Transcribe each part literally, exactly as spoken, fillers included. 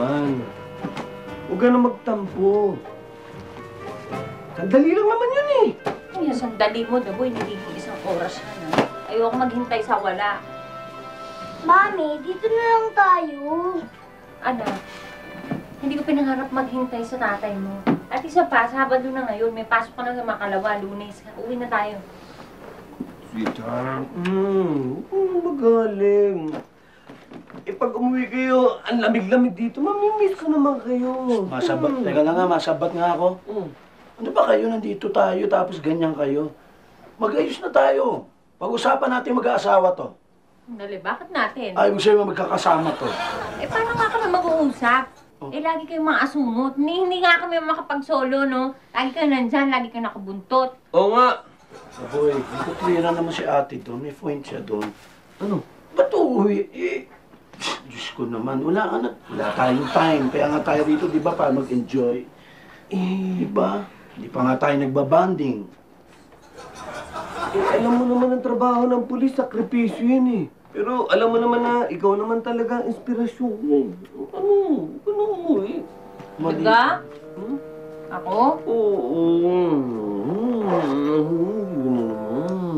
naman. Huwag ka na magtampo. Sandali lang naman yun eh. Ay, sandali mo, Daboy. Nagiging isang oras na na. Ayoko maghintay sa wala. Mami, dito na lang tayo. Anak, hindi ko pinangarap maghintay sa tatay mo. At isa pa, Sabado na ngayon. May pasok ka na sa Makalawa, Lunes. Uwi na tayo. Sweetheart, mm, magaling. Eh, pag umuwi kayo, ang lamig-lamig dito. Mamimiss ko naman kayo. Masabat. Mm. Teka lang nga, masabat nga ako. Mm. Ano ba kayo? Nandito tayo, tapos ganyan kayo. Mag-ayos na tayo. Pag-usapan natin mag-aasawa to. Dali, bakit natin? Ayaw mo sa'yo magkakasama to. Eh, paano nga kami mag-uusap? Oh. Eh, lagi kayong mga asungot. Ni, hindi nga kami makapag-solo, no? Lagi kayo nandyan, lagi kayo nakabuntot. Oo nga. Aboy, nagkuklira naman si ate doon. May point siya doon. Ano? Ba't uuwi? Eh, Diyos ko naman. Wala ka na. Wala tayong time. Kaya nga tayo dito, di ba, para mag-enjoy. Eh, di ba? Di pa nga tayo nagbabanding. Eh, alam mo naman ang trabaho ng pulis. Sakripisyo yun eh. Pero alam mo naman na ikaw naman talaga ang inspirasyon mo. Ano? Ano mo eh? Maga? Hmm? Ako? Oo. Oo.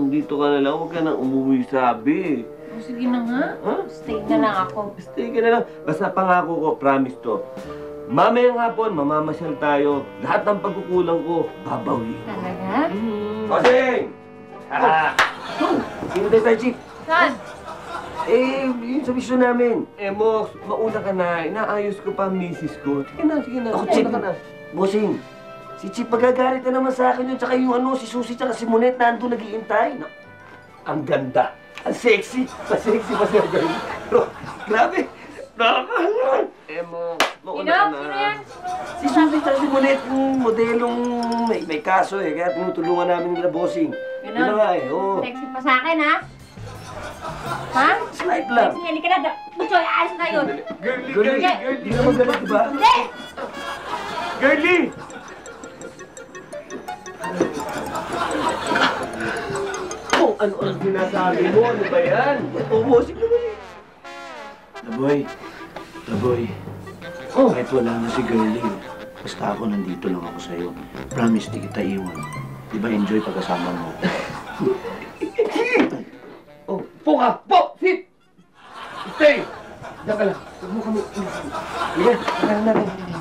Dito ka na lang, huwag ka nang umuwi, sabi. Oh, sige na nga. Huh? Stay ka lang ako. Stay ka na lang. Basta pangako ko, promise to. Mamayang hapon, mamamasyal tayo. Lahat ng pagkukulang ko, babawi. Talaga? Mm. Sosing! Ah! Oh. Sino tayo tayo, Chief? Saan? Eh, yun sa mission namin. Eh, Mox, mauna ka na. Inaayos ko pa ang misis ko. Sige na, sige na. Ako, Chief. Bossing. Si Chip, magagalit na naman sa akin yun. Tsaka yung ano, si Susie, tsaka si Monet, nandun nag-iintay. No. Ang ganda. Ang sexy. Pasexy, pasexy. Pero, grabe. Nakakahalan. Eh, mo, mauna ka na. Sino yan? Si Susie, tsaka si Monet, yung modelong may, may kaso eh. Kaya tinutulungan namin nila, bossing. Yun na nga eh, oo. Sexy pa sa akin, ha? Ha? Slight lang. Sexy, halika na. Buchoy, aalis na yun. Girlie, girlie, girlie. Di na magalit, diba? Hindi! Girlie! Oh, ano ang sinasabi mo? Ano ba yan? Ubusik na ba yan? Daboy, Daboy, oh. Kahit wala na si Girling, basta ako nandito lang ako sa'yo. Promise, di kita iwan. Di ba enjoy pagkasama mo? Oh, po ka! Po! Sit! Stay! Diyan ka lang. Huwag mo kami. Diyan, diyan natin.